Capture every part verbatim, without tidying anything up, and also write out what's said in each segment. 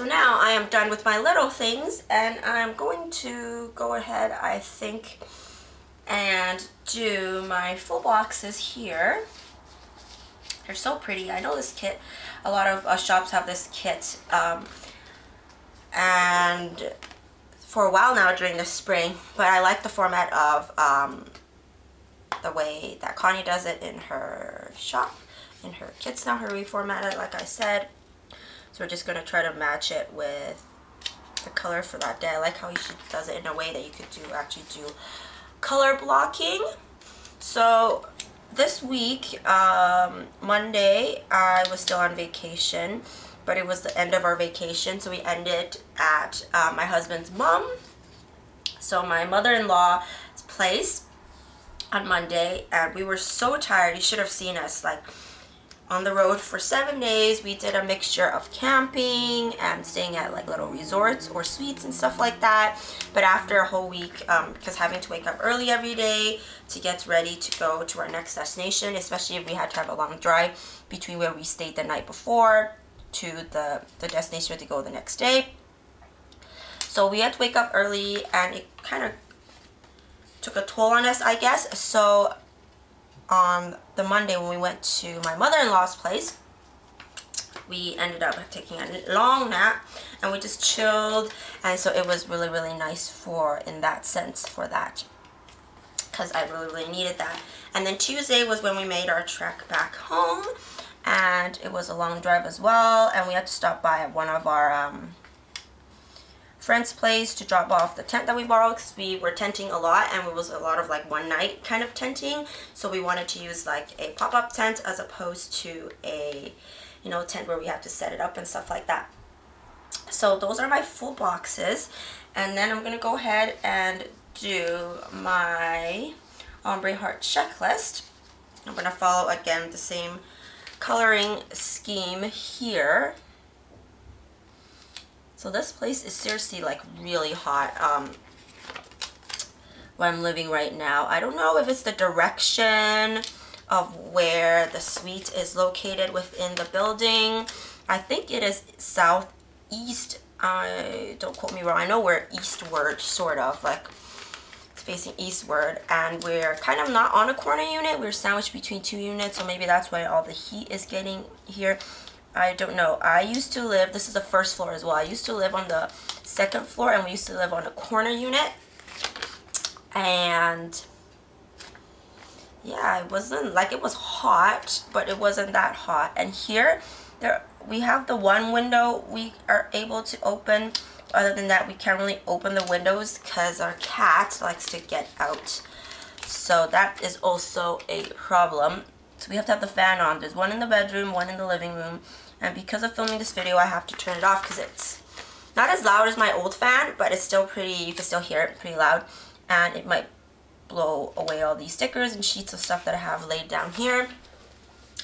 So now I am done with my little things, and I'm going to go ahead, I think, and do my full boxes here. They're so pretty. I know this kit, a lot of uh, shops have this kit, um, and for a while now during the spring, but I like the format of um, the way that Connie does it in her shop, in her kits now, her reformatted, like I said. So we're just going to try to match it with the color for that day. I like how she does it in a way that you could do actually do color blocking. So this week, um, Monday, I was still on vacation, but it was the end of our vacation, so we ended at uh, my husband's mom, so my mother-in-law's place on Monday, and we were so tired. You should have seen us, like, on the road for seven days. We did a mixture of camping and staying at like little resorts or suites and stuff like that. But after a whole week, um, because having to wake up early every day to get ready to go to our next destination, especially if we had to have a long drive between where we stayed the night before to the, the destination to go the next day. So we had to wake up early, and it kind of took a toll on us, I guess. So on the Monday when we went to my mother-in-law's place, we ended up taking a long nap, and we just chilled, and so it was really, really nice for, in that sense, for that, because I really, really needed that. And then Tuesday was when we made our trek back home, and it was a long drive as well, and we had to stop by at one of our um, friend's place to drop off the tent that we borrowed, because we were tenting a lot, and it was a lot of like one night kind of tenting. So we wanted to use like a pop-up tent as opposed to a, you know, tent where we have to set it up and stuff like that. So those are my full boxes, and then I'm gonna go ahead and do my ombre heart checklist. I'm gonna follow again the same coloring scheme here. So this place is seriously like really hot, um, where I'm living right now. I don't know if it's the direction of where the suite is located within the building. I think it is southeast. I, don't quote me wrong. I know we're eastward, sort of, like it's facing eastward, and we're kind of not on a corner unit. We're sandwiched between two units, so maybe that's why all the heat is getting here. I don't know. I used to live, this is the first floor as well, I used to live on the second floor, and we used to live on a corner unit, and yeah, it wasn't like, it was hot, but it wasn't that hot. And here there we have the one window we are able to open. Other than that, we can't really open the windows because our cat likes to get out, so that is also a problem. So we have to have the fan on. There's one in the bedroom, one in the living room, and because of filming this video, I have to turn it off because it's not as loud as my old fan, but it's still pretty, you can still hear it pretty loud, and it might blow away all these stickers and sheets of stuff that I have laid down here.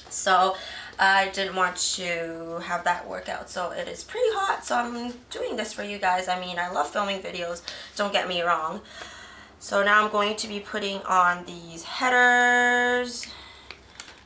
So I didn't want to have that work out. So it is pretty hot, so I'm doing this for you guys. I mean, I love filming videos, don't get me wrong. So now I'm going to be putting on these headers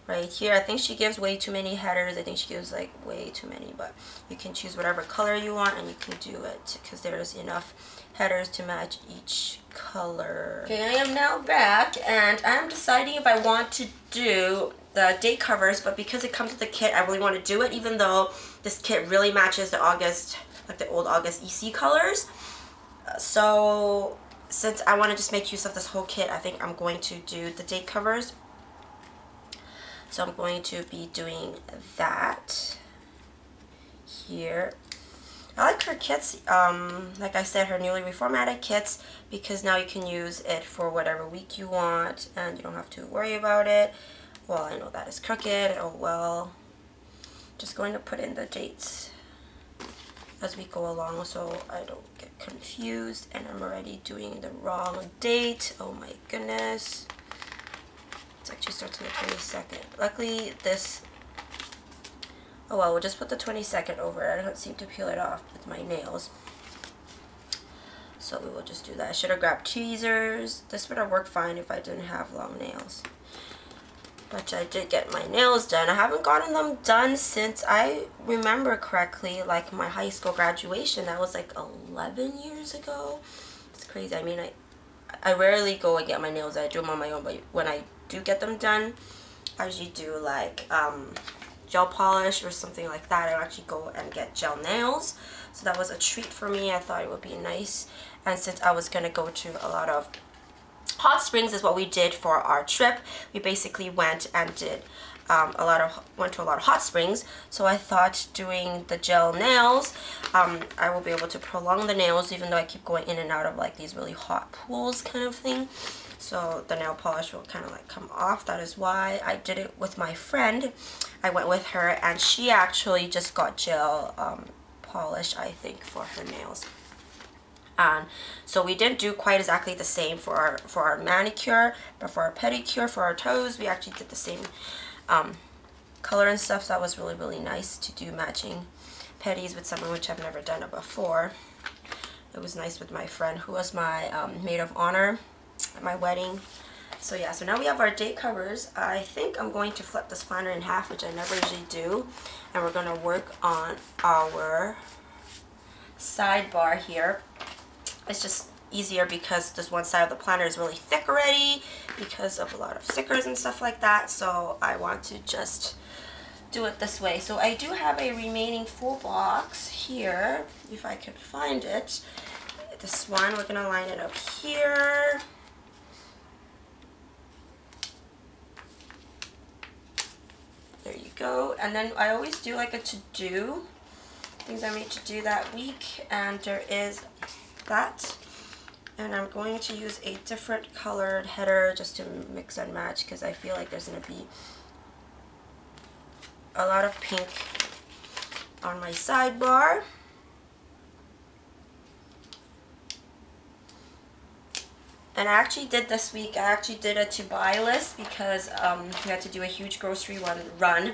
right here. I think she gives way too many headers. I think she gives like way too many, but you can choose whatever color you want and you can do it because there's enough headers to match each color. Okay, I am now back, and I'm deciding if I want to do the day covers, but because it comes with the kit, I really want to do it, even though this kit really matches the August, like the old August E C colors. So since I want to just make use of this whole kit, I think I'm going to do the day covers. So I'm going to be doing that here. I like her kits, um, like I said, her newly reformatted kits, because now you can use it for whatever week you want and you don't have to worry about it. Well, I know that is crooked. Oh well. Just going to put in the dates as we go along so I don't get confused, and I'm already doing the wrong date. Oh my goodness. It actually starts on the twenty-second. Luckily this, oh well, we'll just put the twenty-second over it. I don't seem to peel it off with my nails, so we will just do that. I should have grabbed tweezers. This would have worked fine if I didn't have long nails. But I did get my nails done. I haven't gotten them done since, I remember correctly, like my high school graduation. That was like eleven years ago. It's crazy. I mean, I I rarely go and get my nails. I do them on my own, but when I do get them done, I usually do like um, gel polish or something like that. I actually go and get gel nails. So that was a treat for me. I thought it would be nice. And since I was going to go to a lot of hot springs, is what we did for our trip. We basically went and did um, a lot of went to a lot of hot springs. So I thought doing the gel nails, um, I will be able to prolong the nails, even though I keep going in and out of like these really hot pools kind of thing. So the nail polish will kind of like come off. That is why I did it with my friend. I went with her, and she actually just got gel um, polish, I think, for her nails. And so we didn't do quite exactly the same for our for our manicure, but for our pedicure, for our toes, we actually did the same um, color and stuff. So that was really, really nice to do matching pedis with someone, which I've never done it before. It was nice with my friend, who was my um, maid of honor at my wedding. So yeah, so now we have our date covers. I think I'm going to flip this planner in half, which I never usually do. And we're going to work on our sidebar here. It's just easier because this one side of the planner is really thick already because of a lot of stickers and stuff like that. So I want to just do it this way. So I do have a remaining full box here, if I can find it. This one, we're going to line it up here. There you go. And then I always do like a to-do, things I need to do that week. And there is that, and I'm going to use a different colored header just to mix and match, because I feel like there's going to be a lot of pink on my sidebar. And I actually did this week, I actually did a to-buy list because um, we had to do a huge grocery one run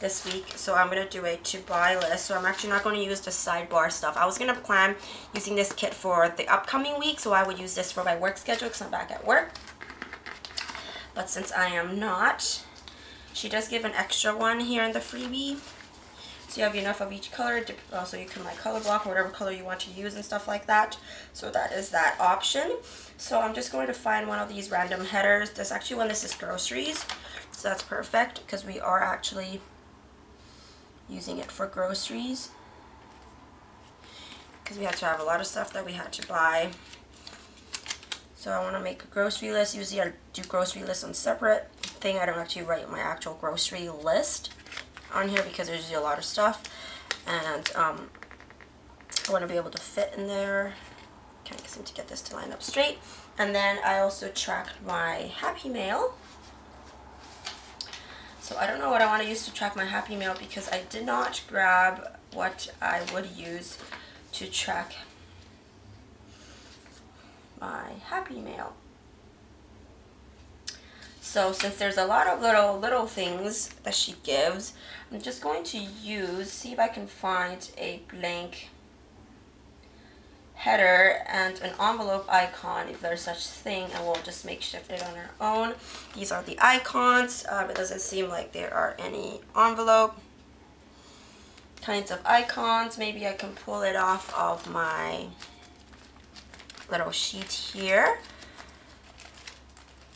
this week. So I'm going to do a to-buy list. So I'm actually not going to use the sidebar stuff. I was going to plan using this kit for the upcoming week, so I would use this for my work schedule because I'm back at work. But since I am not, she does give an extra one here in the freebie. So you have enough of each color. Also, you can like color block or whatever color you want to use and stuff like that. So that is that option. So I'm just going to find one of these random headers. This actually one, this is groceries. So that's perfect because we are actually using it for groceries, because we had to have a lot of stuff that we had to buy. So I want to make a grocery list. Usually I do grocery lists on separate thing. I don't actually write my actual grocery list on here because there's usually a lot of stuff, and um, I want to be able to fit in there. Can't seem to get this to line up straight. And then I also tracked my Happy Mail. So I don't know what I want to use to track my Happy Mail because I did not grab what I would use to track my Happy Mail. So since there's a lot of little little things that she gives, I'm just going to use, see if I can find a blank header and an envelope icon, if there's such thing, and we'll just make shift it on our own. These are the icons. Um, it doesn't seem like there are any envelope kinds of icons. Maybe I can pull it off of my little sheet here.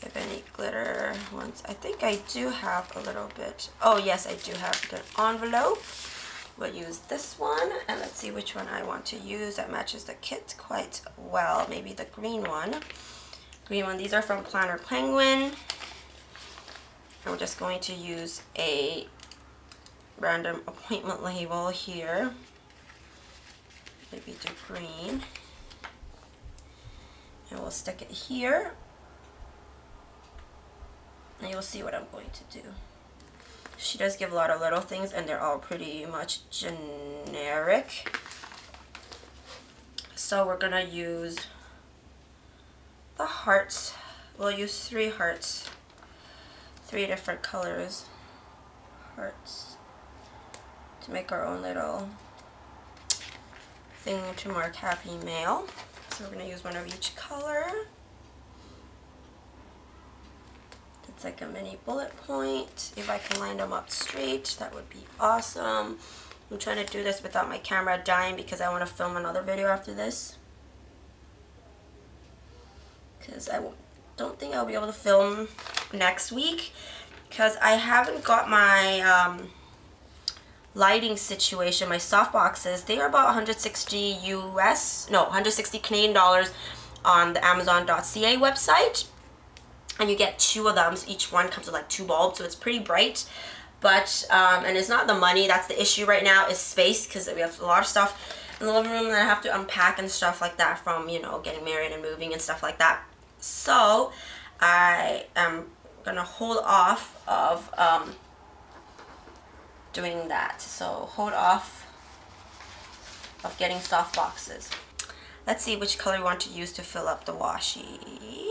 If any glitter ones, I think I do have a little bit. Oh yes, I do have the envelope. We'll use this one, and let's see which one I want to use that matches the kit quite well. Maybe the green one. Green one. These are from Planner Penguin. I'm just going to use a random appointment label here. Maybe do green. And we'll stick it here. And you'll see what I'm going to do. She does give a lot of little things, and they're all pretty much generic. So we're gonna use the hearts. We'll use three hearts, three different colors hearts, to make our own little thing to mark Happy Mail. So we're gonna use one of each color. It's like a mini bullet point. If I can line them up straight, that would be awesome. I'm trying to do this without my camera dying because I want to film another video after this. Because I don't think I'll be able to film next week because I haven't got my um, lighting situation. My softboxes, they are about one hundred sixty U S, no, one hundred sixty Canadian dollars on the Amazon dot C A website. And you get two of them, so each one comes with like two bulbs, so it's pretty bright. But, um, and it's not the money, that's the issue right now, is space, because we have a lot of stuff in the living room that I have to unpack and stuff like that from, you know, getting married and moving and stuff like that. So, I am gonna hold off of um, doing that. So, hold off of getting soft boxes. Let's see which color we want to use to fill up the washi.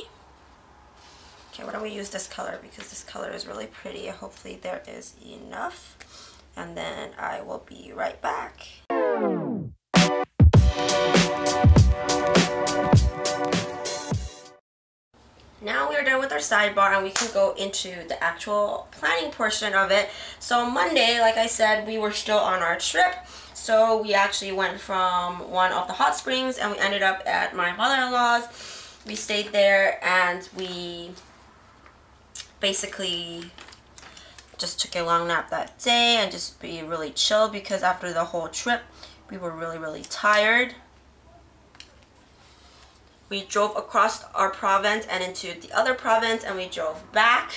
Okay, why don't we use this color, because this color is really pretty. Hopefully there is enough. And then I will be right back. Now we're done with our sidebar and we can go into the actual planning portion of it. So Monday, like I said, we were still on our trip. So we actually went from one of the hot springs and we ended up at my mother-in-law's. We stayed there and we basically just took a long nap that day and just be really chill, because after the whole trip we were really really tired. We drove across our province and into the other province and we drove back,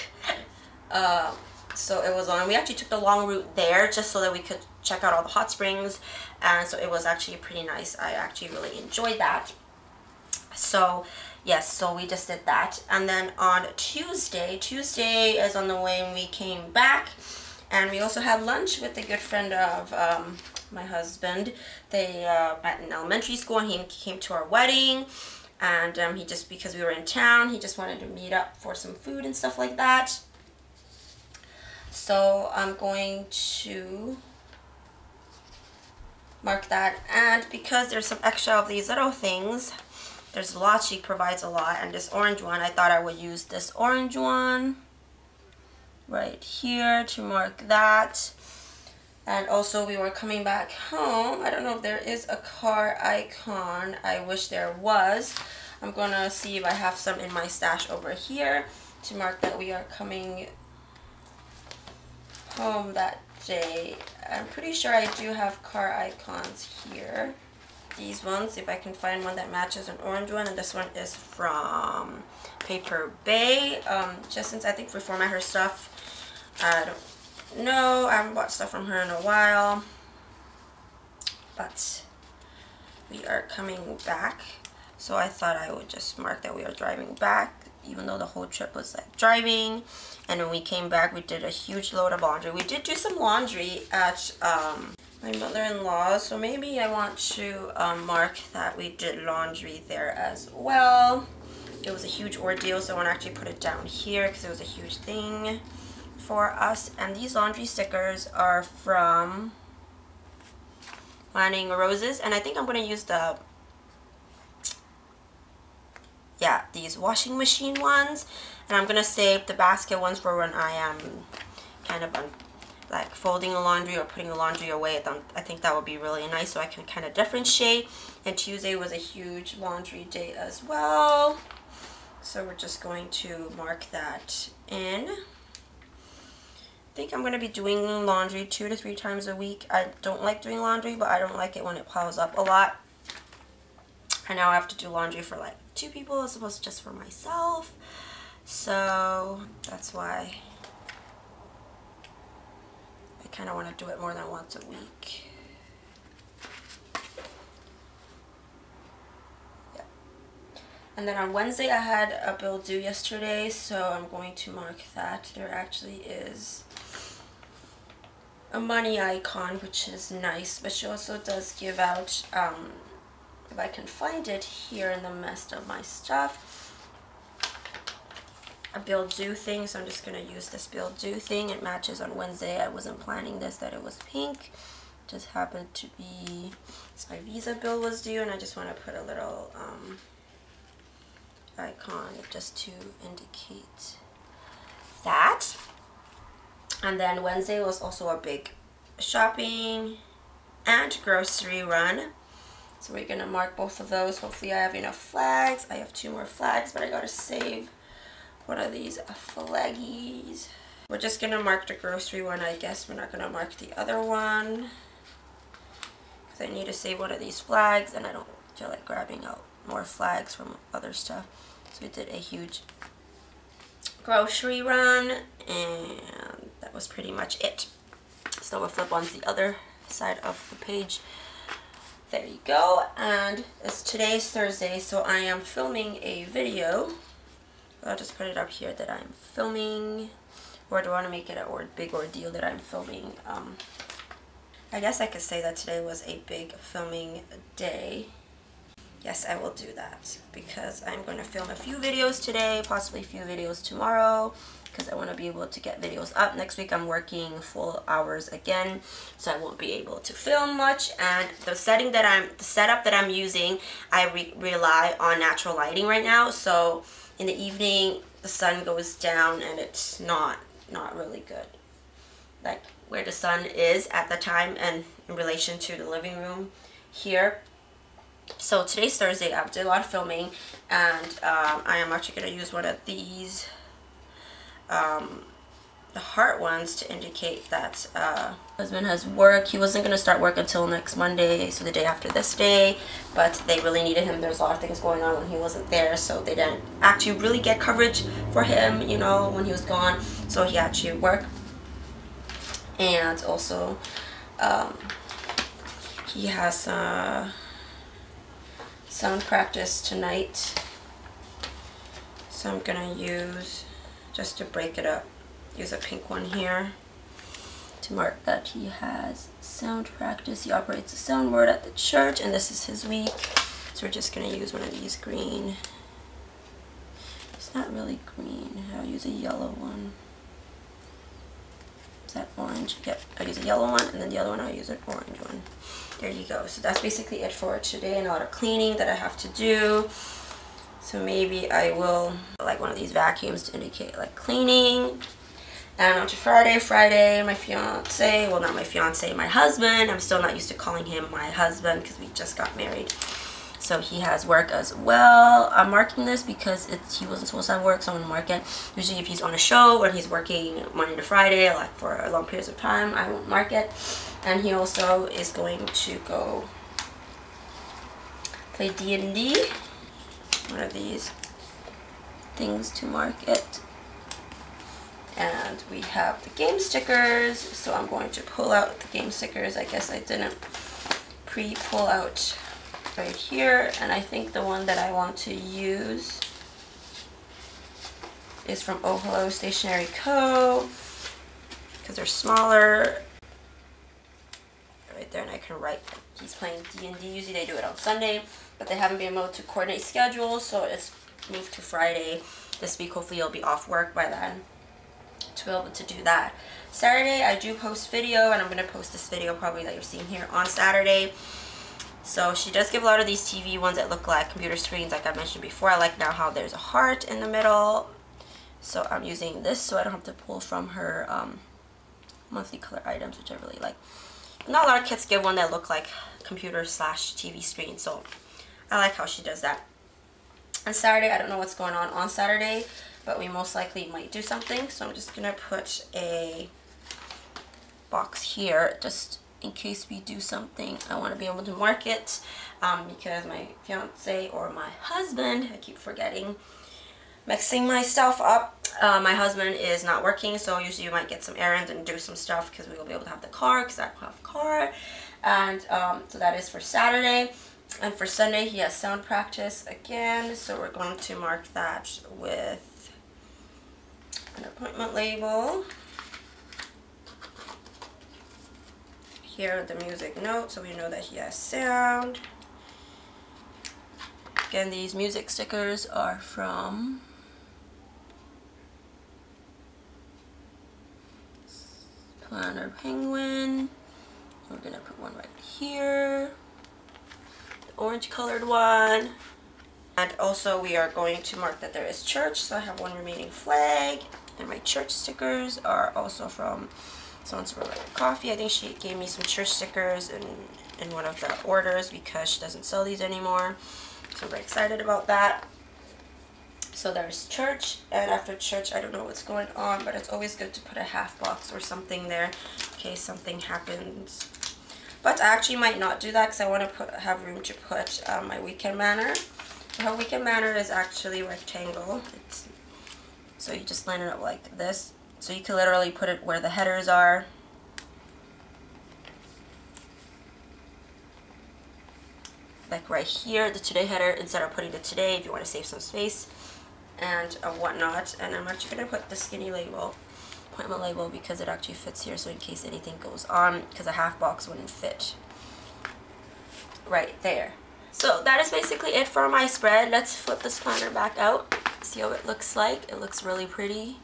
uh, so it was on. We actually took the long route there just so that we could check out all the hot springs, and so it was actually pretty nice. I actually really enjoyed that. So yes, so we just did that. And then on Tuesday, Tuesday is on the way and we came back. And we also had lunch with a good friend of um, my husband. They uh, met in elementary school and he came to our wedding. And um, he just, because we were in town, he just wanted to meet up for some food and stuff like that. So I'm going to mark that. And because there's some extra of these little things, there's a lot, she provides a lot, and this orange one, I thought I would use this orange one right here to mark that. And also we were coming back home. I don't know if there is a car icon. I wish there was. I'm gonna see if I have some in my stash over here to mark that we are coming home that day. I'm pretty sure I do have car icons here. These ones, if I can find one that matches an orange one, and this one is from Paperbey. Um, just since I think we format her stuff, I don't know, I haven't bought stuff from her in a while, but we are coming back, so I thought I would just mark that we are driving back, even though the whole trip was like driving. And when we came back, we did a huge load of laundry. We did do some laundry at um my mother-in-law, so maybe I want to um, mark that we did laundry there as well. It was a huge ordeal, so I want to actually put it down here because it was a huge thing for us. And these laundry stickers are from Planning Roses, and I think I'm going to use the, yeah, these washing machine ones, and I'm going to save the basket ones for when I am kind of un like folding the laundry or putting the laundry away. I think that would be really nice so I can kind of differentiate. And Tuesday was a huge laundry day as well. So we're just going to mark that in. I think I'm going to be doing laundry two to three times a week. I don't like doing laundry, but I don't like it when it piles up a lot. And now I have to do laundry for like two people as opposed to just for myself. So that's why kind of want to do it more than once a week. Yeah. And then on Wednesday I had a bill due yesterday, so I'm going to mark that. There actually is a money icon, which is nice, but she also does give out, um, if I can find it here in the mess of my stuff, a bill due thing. So I'm just gonna use this bill due thing. It matches on Wednesday. I wasn't planning this, that it was pink, just happened to be. So my Visa bill was due, and I just want to put a little um, icon just to indicate that. And then Wednesday was also a big shopping and grocery run. So we're gonna mark both of those. Hopefully I have enough flags. I have two more flags, but I gotta save. What are these flaggies? We're just gonna mark the grocery one, I guess. We're not gonna mark the other one. Cause I need to save one of these flags and I don't feel like grabbing out more flags from other stuff. So we did a huge grocery run and that was pretty much it. So we'll flip on the other side of the page. There you go. And it's today's Thursday, so I am filming a video. I'll just put it up here that I'm filming. Or do I want to make it a or big ordeal that I'm filming? Um, I guess I could say that today was a big filming day. Yes, I will do that because I'm going to film a few videos today, possibly a few videos tomorrow, because I want to be able to get videos up. Next week I'm working full hours again, so I won't be able to film much. And the setting that I'm, the setup that I'm using, I re rely on natural lighting right now. So in the evening, the sun goes down and it's not, not really good. Like where the sun is at the time and in relation to the living room here. So today's Thursday, I did a lot of filming, and um, I am actually going to use one of these, um, the heart ones, to indicate that uh, husband has work. He wasn't going to start work until next Monday, so the day after this day, but they really needed him. There's a lot of things going on when he wasn't there, so they didn't actually really get coverage for him, you know, when he was gone. So he had to work, and also um, he has uh, some practice tonight, so I'm gonna use, just to break it up, use a pink one here to mark that he has sound practice. He operates a sound word at the church, and this is his week, so we're just gonna use one of these green. It's not really green. I'll use a yellow one. Is that orange? Yep, I'll use a yellow one, and then the other one I'll use an orange one. There you go. So that's basically it for today, and a lot of cleaning that I have to do. So maybe I will like one of these vacuums to indicate like cleaning. And on to Friday, Friday, my fiance, well not my fiance, my husband. I'm still not used to calling him my husband because we just got married. So he has work as well. I'm marking this because it's, he wasn't supposed to have work, so I'm going to mark it. Usually if he's on a show or he's working Monday to Friday, like for long periods of time, I won't mark it. And he also is going to go play D and D. One of these things to mark it. And we have the game stickers, so I'm going to pull out the game stickers. I guess I didn't pre-pull out right here, and I think the one that I want to use is from Oh Hello Stationery Co, because they're smaller right there, and I can write he's playing D and D. Usually they do it on Sunday, but they haven't been able to coordinate schedules, so it's moved to Friday this week. Hopefully you'll be off work by then to be able to do that. Saturday I do post video, and I'm going to post this video probably that you're seeing here on Saturday. So she does give a lot of these T V ones that look like computer screens, like I mentioned before. I like now how there's a heart in the middle. So I'm using this so I don't have to pull from her um, monthly color items, which I really like. Not a lot of kids give one that look like computer slash T V screen, so I like how she does that. On Saturday, I don't know what's going on on Saturday, but we most likely might do something. So I'm just going to put a box here just in case we do something. I want to be able to mark it um, because my fiance or my husband, I keep forgetting, mixing myself up. Uh, my husband is not working, so usually you might get some errands and do some stuff because we will be able to have the car, because I don't have a car. And um, so that is for Saturday. And for Sunday, he has sound practice again, so we're going to mark that with an appointment label. Here the music note, so we know that he has sound. Again, these music stickers are from Planner Penguin. We're gonna put one right here, the orange colored one, And also we are going to mark that there is church, so I have one remaining flag, and my church stickers are also from Sponsored By Coffee. I think she gave me some church stickers in, in one of the orders because she doesn't sell these anymore, so I'm very excited about that. So there's church, and after church, I don't know what's going on, but it's always good to put a half box or something there in case something happens. But I actually might not do that because I want to put, have room to put um, my weekend banner. So her weekend banner is actually rectangle. It's, so you just line it up like this. So you can literally put it where the headers are. Like right here, the today header, instead of putting the today if you want to save some space and uh, whatnot. And I'm actually going to put the skinny label, appointment label, because it actually fits here, so in case anything goes on, because a half box wouldn't fit right there. So that is basically it for my spread. Let's flip this planner back out, see how it looks like. It looks really pretty,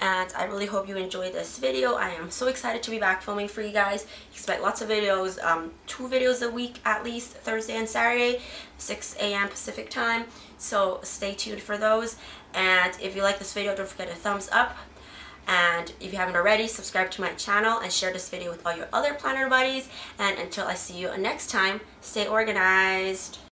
and I really hope you enjoyed this video. I am so excited to be back filming for you guys. Expect lots of videos, um, two videos a week at least, Thursday and Saturday, six A M Pacific time. So stay tuned for those. And if you like this video, don't forget a thumbs up. And if you haven't already, subscribe to my channel and share this video with all your other planner buddies. And until I see you next time, stay organized.